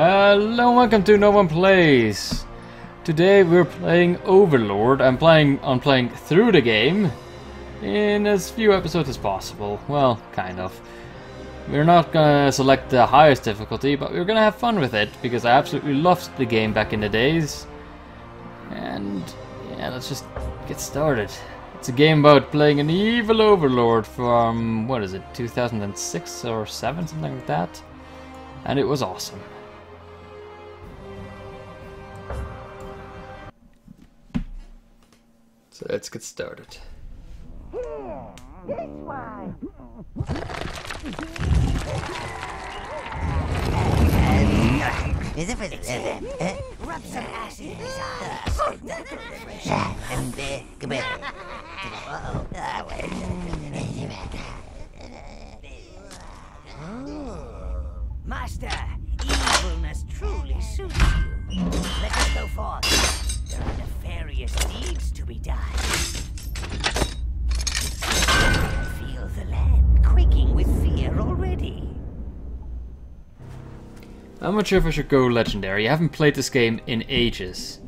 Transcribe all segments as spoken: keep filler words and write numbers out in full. Hello, welcome to No One Plays. Today we're playing Overlord. I'm planning on playing through the game in as few episodes as possible. Well, kind of. We're not gonna select the highest difficulty, but we're gonna have fun with it because I absolutely loved the game back in the days. And yeah, let's just get started. It's a game about playing an evil overlord from, what is it, two thousand six or seven, something like that. And it was awesome. So let's get started. Here, this way. Rub some ash in his eyes. And uh, come here. Uh-oh. Oh. Master, evilness truly suits you. Let us go forth. There are nefarious deeds to be done. I feel the land quaking with fear already. I'm not sure if I should go legendary. I haven't played this game in ages.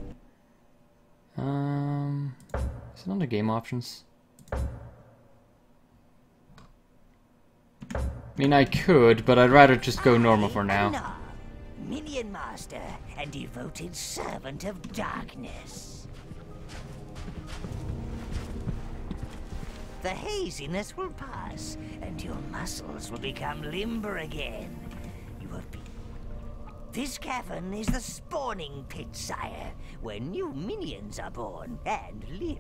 Um, is it under game options? I mean, I could, but I'd rather just go normal for now. Minion master and devoted servant of darkness. The haziness will pass, and your muscles will become limber again. You have been... This cavern is the spawning pit, sire, where new minions are born and live.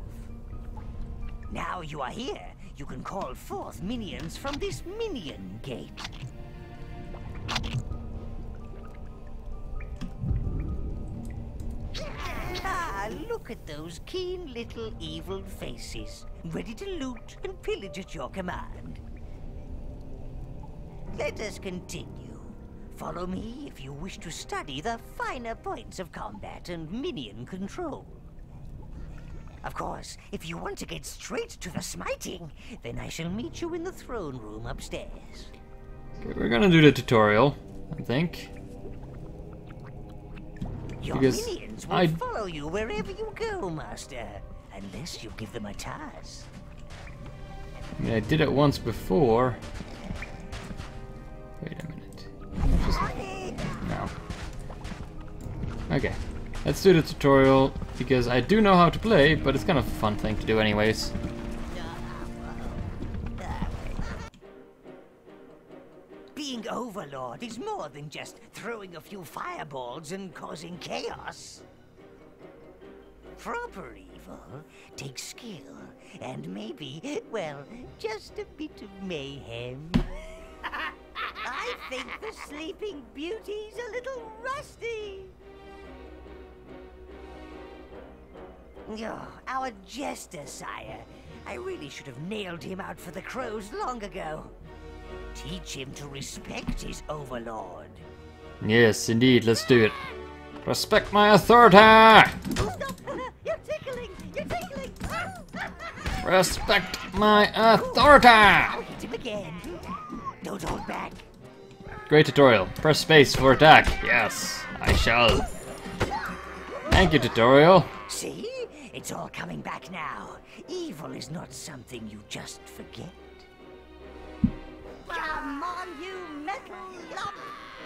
Now you are here, you can call forth minions from this minion gate. Ah, look at those keen little evil faces, ready to loot and pillage at your command. Let us continue. Follow me if you wish to study the finer points of combat and minion control. Of course, if you want to get straight to the smiting, then I shall meet you in the throne room upstairs. Okay, we're gonna do the tutorial, I think. Your because minions will I... follow you wherever you go, master, unless you give them a task. I mean, I did it once before. Wait a minute. Just... No. Okay, let's do the tutorial because I do know how to play, but it's kind of a fun thing to do, anyways. Being Overlord is more than just throwing a few fireballs and causing chaos. Proper evil takes skill and maybe, well, just a bit of mayhem. I think the Sleeping Beauty's a little rusty. Oh, our jester, sire. I really should have nailed him out for the crows long ago. Teach him to respect his overlord. Yes, indeed. Let's do it. Respect my authority. You're tickling. You're tickling. Respect my authority. I'll hit him again. Don't hold back. Great tutorial. Press space for attack. Yes, I shall. Thank you, tutorial. See, it's all coming back now. Evil is not something you just forget. Come on, you metal lump!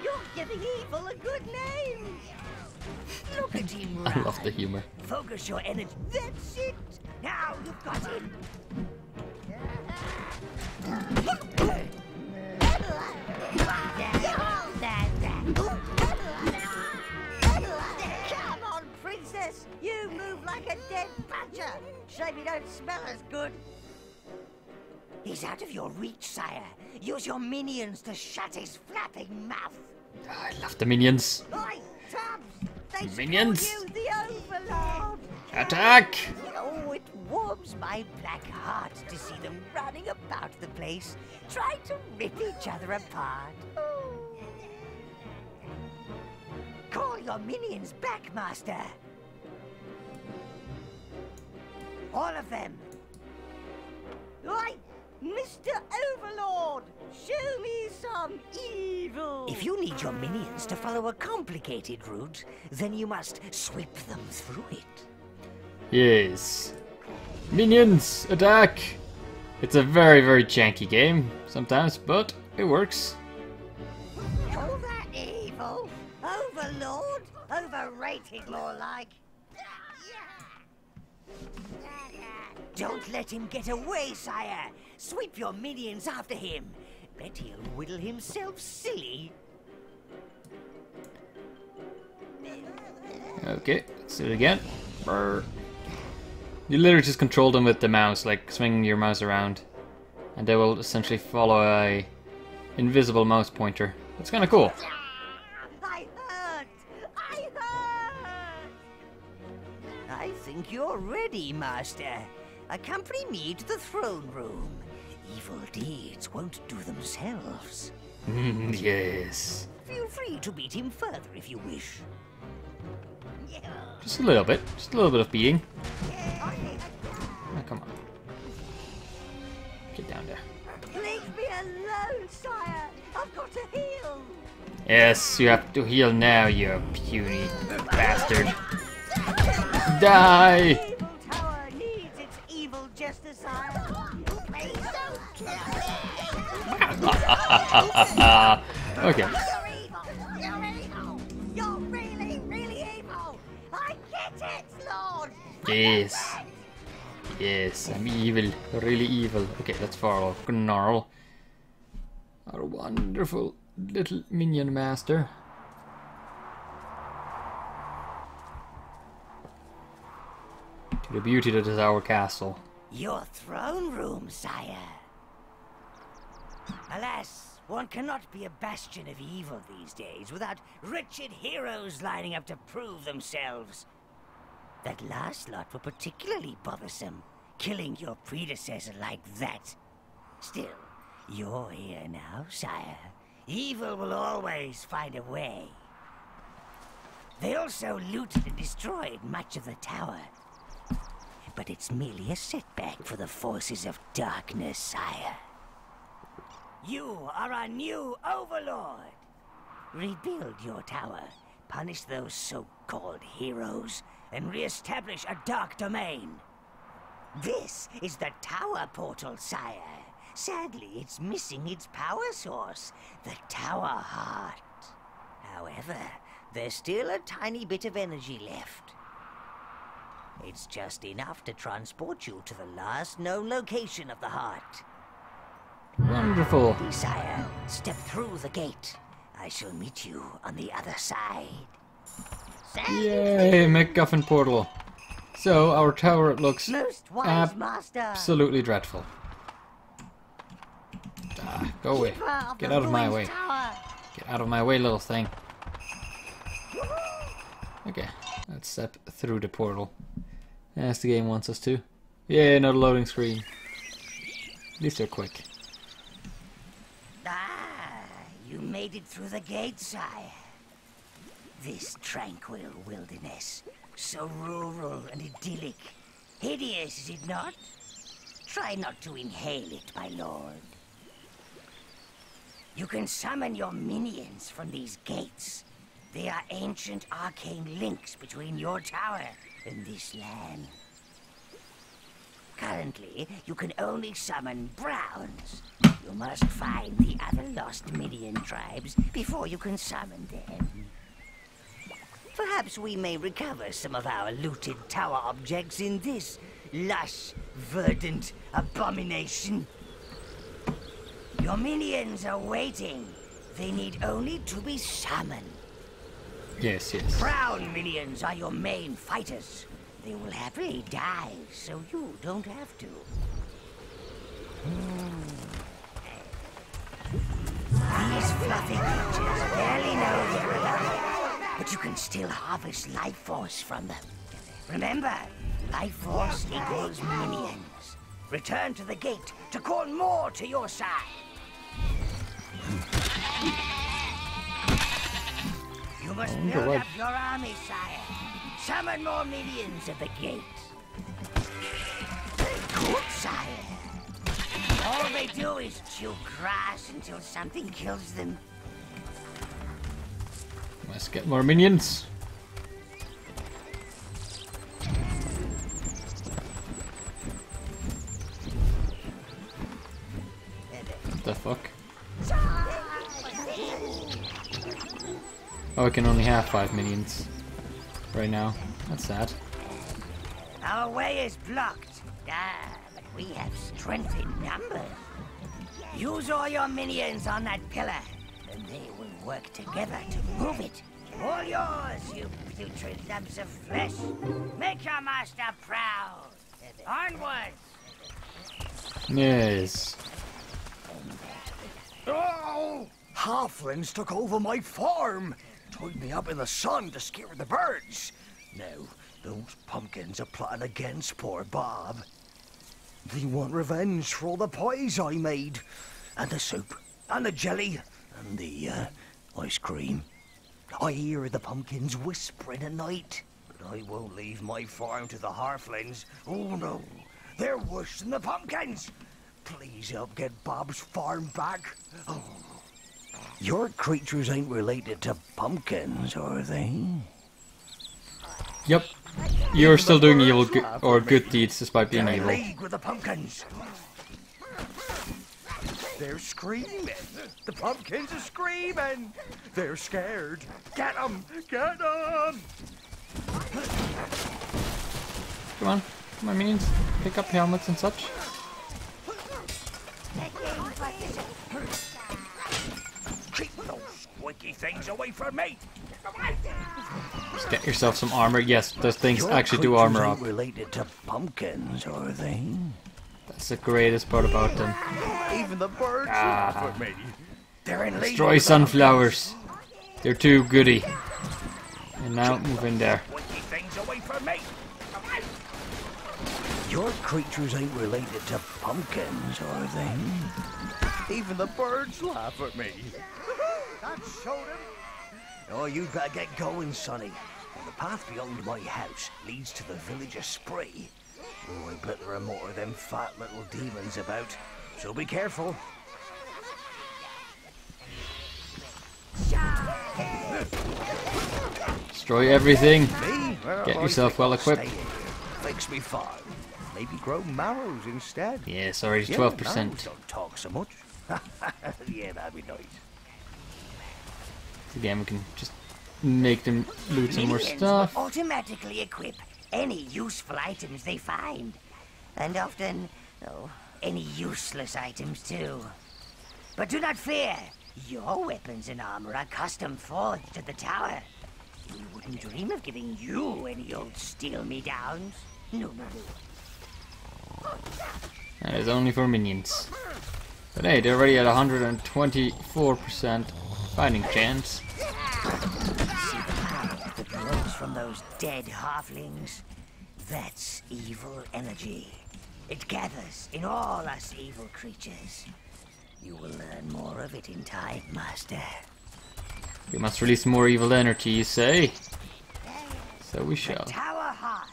You're giving evil a good name! Look at him run. I love the humor. Focus your energy. That's it! Now you've got him! Come on, princess! You move like a dead badger! Shame you don't smell as good! He's out of your reach, sire. Use your minions to shut his flapping mouth. Oh, I love the minions. Oi, Tubbs, they minions. You the overlord. Attack! Oh, it warms my black heart to see them running about the place, trying to rip each other apart. Ooh. Call your minions back, master. All of them. Oi! Mister Overlord, Show me some evil! If you need your minions to follow a complicated route, then you must sweep them through it. Yes. Minions, attack! It's a very, very janky game sometimes, but it works. All that evil? Overlord? Overrated, more like. Don't let him get away, sire. Sweep your minions after him. Bet he'll whittle himself silly. Okay, let's do it again. Brr. You literally just control them with the mouse, like swinging your mouse around, and they will essentially follow a invisible mouse pointer. That's kind of cool. I heard. I heard. I think you're ready, Master. Accompany me to the throne room. Evil deeds won't do themselves. Mm, yes. Feel free to beat him further if you wish. Just a little bit. Just a little bit of beating. Oh, come on. Get down there. Leave me alone, sire. I've got to heal. Yes, you have to heal now, you puny bastard. Die! Okay. You're really, really evil. I get it, Lord. Yes. Yes, I'm evil. Really evil. Okay, that's far off. Gnarl. Our wonderful little minion master. To the beauty that is our castle. Your throne room, sire. Alas, one cannot be a bastion of evil these days without wretched heroes lining up to prove themselves. That last lot were particularly bothersome, killing your predecessor like that. Still, you're here now, sire. Evil will always find a way. They also looted and destroyed much of the tower. But it's merely a setback for the forces of darkness, sire. You are our new overlord. Rebuild your tower, punish those so-called heroes, and re-establish a dark domain. This is the tower portal, sire. Sadly, it's missing its power source, the tower heart. However, there's still a tiny bit of energy left. It's just enough to transport you to the last known location of the heart. Wonderful. Sire, step through the gate. I shall meet you on the other side. Yay, MacGuffin portal. So our tower looks Most wise ab master. absolutely dreadful. Ah, go away. Get out of my way. Tower. Get out of my way, little thing. Okay, let's step through the portal. As the game wants us to. Yay, another loading screen. At least they're quick. Ah, you made it through the gate, sire. This tranquil wilderness, so rural and idyllic. Hideous, is it not? Try not to inhale it, my lord. You can summon your minions from these gates. They are ancient arcane links between your tower and this land. Currently, you can only summon browns. You must find the other lost minion tribes before you can summon them. Perhaps we may recover some of our looted tower objects in this lush, verdant abomination. Your minions are waiting. They need only to be summoned. Yes, yes. Brown minions are your main fighters. They will happily die, so you don't have to. Mm. These fluffy creatures barely know they're alive, but you can still harvest life force from them. Remember, life force equals minions. Return to the gate to call more to your side. You must build up your army, sire. Summon more minions at the gate. Good, sire. All they do is chew grass until something kills them. Let's get more minions. What the fuck? Oh, I can only have five minions right now. That's sad. Our way is blocked. Ah, but we have strength in numbers. Use all your minions on that pillar, and they will work together to move it. All yours, you putrid lumps of flesh. Make your master proud. Onwards. Yes. Oh! Halflings took over my farm. Tied me up in the sun to scare the birds. Now, those pumpkins are plotting against poor Bob. They want revenge for all the pies I made. And the soup, and the jelly, and the uh, ice cream. I hear the pumpkins whispering at night. But I won't leave my farm to the Halflings. Oh no, they're worse than the pumpkins. Please help get Bob's farm back. Oh. Your creatures ain't related to pumpkins, are they? Yep. You're still doing evil or good deeds despite being evil. League with the pumpkins. They're screaming. The pumpkins are screaming. They're scared. Get them! Get them! Come on, my minions. Pick up helmets and such. Keep those squeaky things away from me. Just get yourself some armor. Yes, those things Your actually do armor up. Related to pumpkins, are they? That's the greatest part about them. Even the birds ah. for me. They're in Destroy sunflowers. They're too goody. And now Keep move in there. Squeaky things away from me. Your creatures ain't related to pumpkins, are they? Even the birds laugh at me. That showed him. Oh, you better get going, Sonny. The path beyond my house leads to the village of Spree. Oh, I bet there are more of them fat little demons about, so be careful. Destroy everything. Get yourself well equipped. Fix me fine. Maybe grow marrows instead. Yeah, sorry, twelve percent. Don't talk so much. Yeah, that'd be nice. The game can just make them loot some more stuff. Automatically equip any useful items they find, and often oh, any useless items too. But do not fear, your weapons and armor are custom forged at the tower. We wouldn't dream of giving you any old steal-me-downs. No, no. That is only for minions. But hey, they're already at one hundred twenty-four percent fighting chance. See the power that grows from those dead halflings? That's evil energy. It gathers in all us evil creatures. You will learn more of it in time, Master. We must release more evil energy, you say? So we shall. The tower heart.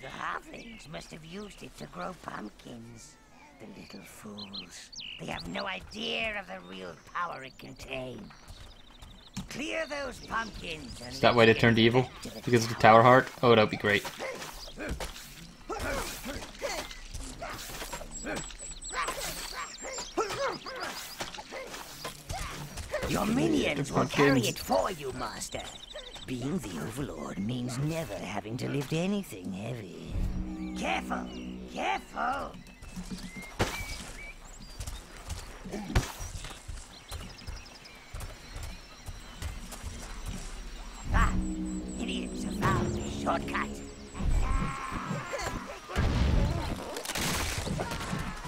The halflings must have used it to grow pumpkins. The little fools. They have no idea of the real power it contains. Clear those pumpkins. Is that why they turned evil? Because of the tower heart? Oh, that'd be great. Your minions will carry it for you, Master. Being the Overlord means never having to lift anything heavy. Careful! Careful! Ah! Idiots have found a shortcut.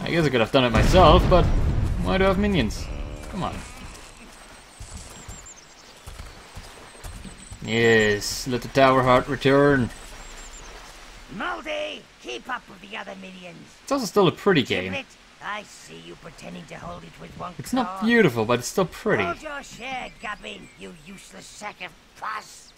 I guess I could have done it myself, but why do I have minions? Come on. Yes, let the tower heart return. Moldy, keep up with the other minions. It's also still a pretty game. It, I see you pretending to hold it with one It's claw. Not beautiful, but it's still pretty. Hold your share, Gubbin, you useless sack of pus.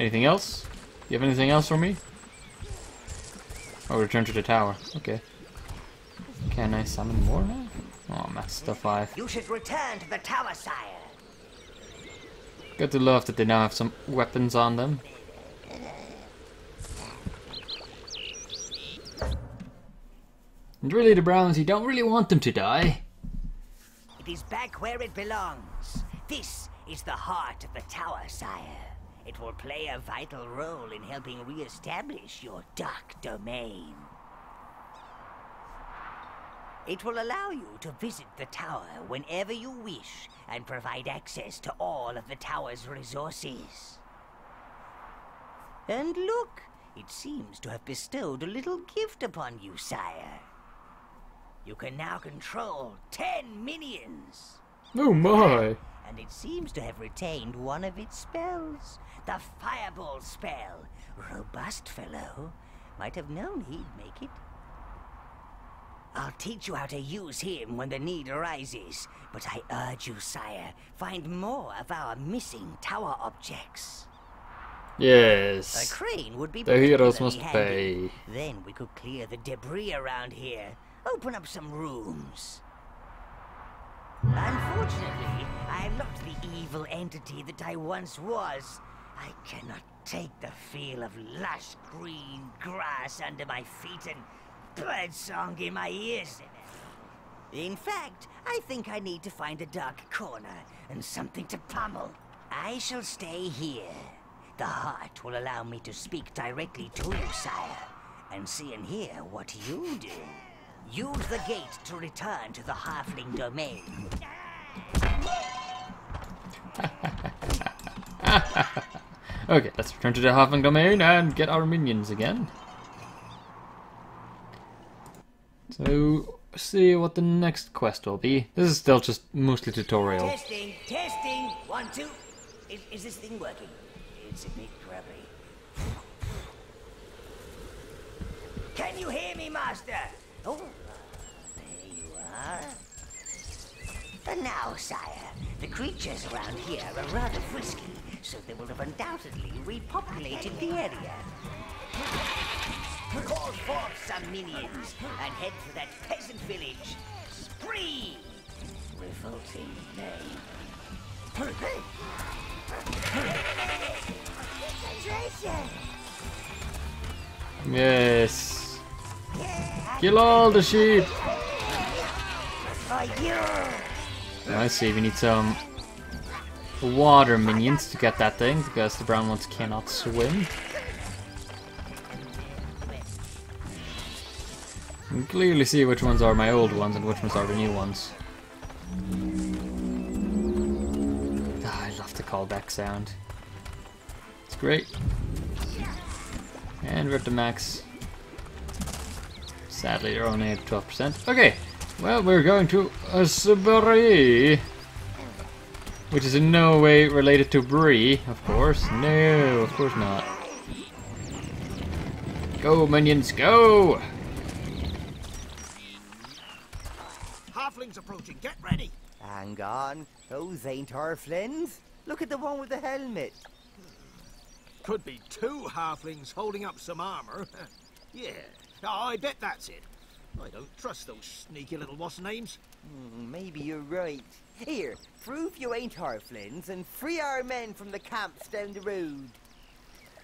Anything else? You have anything else for me? Oh, return to the tower. Okay. Can I summon more now? Oh, Master five. You should return to the tower, sire. Got to love that they now have some weapons on them. And really, the Browns, you don't really want them to die. It is back where it belongs. This is the heart of the tower, sire. It will play a vital role in helping re-establish your dark domain. It will allow you to visit the tower whenever you wish and provide access to all of the tower's resources. And look, it seems to have bestowed a little gift upon you, sire. You can now control ten minions. Oh my! And it seems to have retained one of its spells, the fireball spell. Robust fellow, might have known he'd make it. I'll teach you how to use him when the need arises, but I urge you, sire, find more of our missing tower objects. Yes. A crane would be the heroes must pay. Then we could clear the debris around here, open up some rooms. Unfortunately, I am not the evil entity that I once was. I cannot take the feel of lush green grass under my feet and birdsong in my ears. In fact, I think I need to find a dark corner and something to pummel. I shall stay here. The heart will allow me to speak directly to you, sire, and see and hear what you do. Use the gate to return to the halfling domain. Okay, let's return to the halfling domain and get our minions again. So, see what the next quest will be. This is still just mostly tutorial. Testing, testing, one, two. Is, is this thing working? It's a big gravity. Can you hear me, master? Oh, there you are. And now, sire, the creatures around here are rather frisky, so they will have undoubtedly repopulated the area. Call forth some minions and head for that peasant village, Spree! Revolting name. Yes. Kill all the sheep! I see, we need some water minions to get that thing, because the brown ones cannot swim. You can clearly see which ones are my old ones and which ones are the new ones. Ah, I love the callback sound. It's great. And we're at the max. Sadly, they're only at twelve percent. Okay, well, we're going to a Spree, which is in no way related to Bree, of course. No, of course not. Go, minions, go! Halflings approaching, get ready! Hang on, those ain't halflings. Look at the one with the helmet. Could be two halflings holding up some armor. Yeah. Oh, I bet that's it. I don't trust those sneaky little what's-names. Mm, maybe you're right. Here, prove you ain't halflings and free our men from the camps down the road.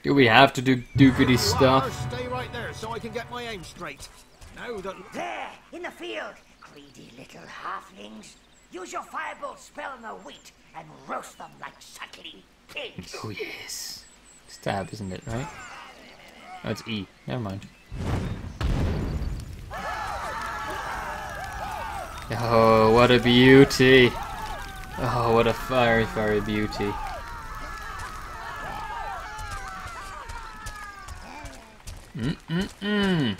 Do we have to do do-goody stuff? Stay right there so I can get my aim straight. Now that... There, in the field, greedy little halflings. Use your fireball spell on the wheat and roast them like suckling pigs. Oh, yes. Stab, isn't it, right? Oh, it's E. Never mind. Oh, what a beauty! Oh, what a fiery, fiery beauty. Mm-mm-mm.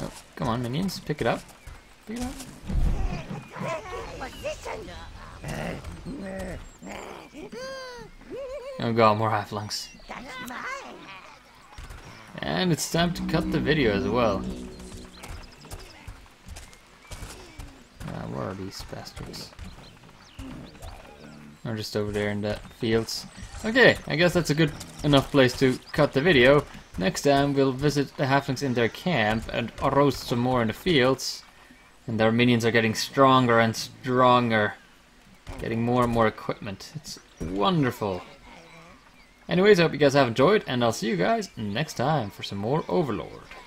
Oh, come on, minions, pick it up. Pick it up. Oh god, more halflings. And it's time to cut the video as well. Uh, where are these bastards? Or just over there in the fields. Okay, I guess that's a good enough place to cut the video. Next time we'll visit the halflings in their camp and roast some more in the fields. And their minions are getting stronger and stronger. Getting more and more equipment. It's wonderful. Anyways, I hope you guys have enjoyed, and I'll see you guys next time for some more Overlord.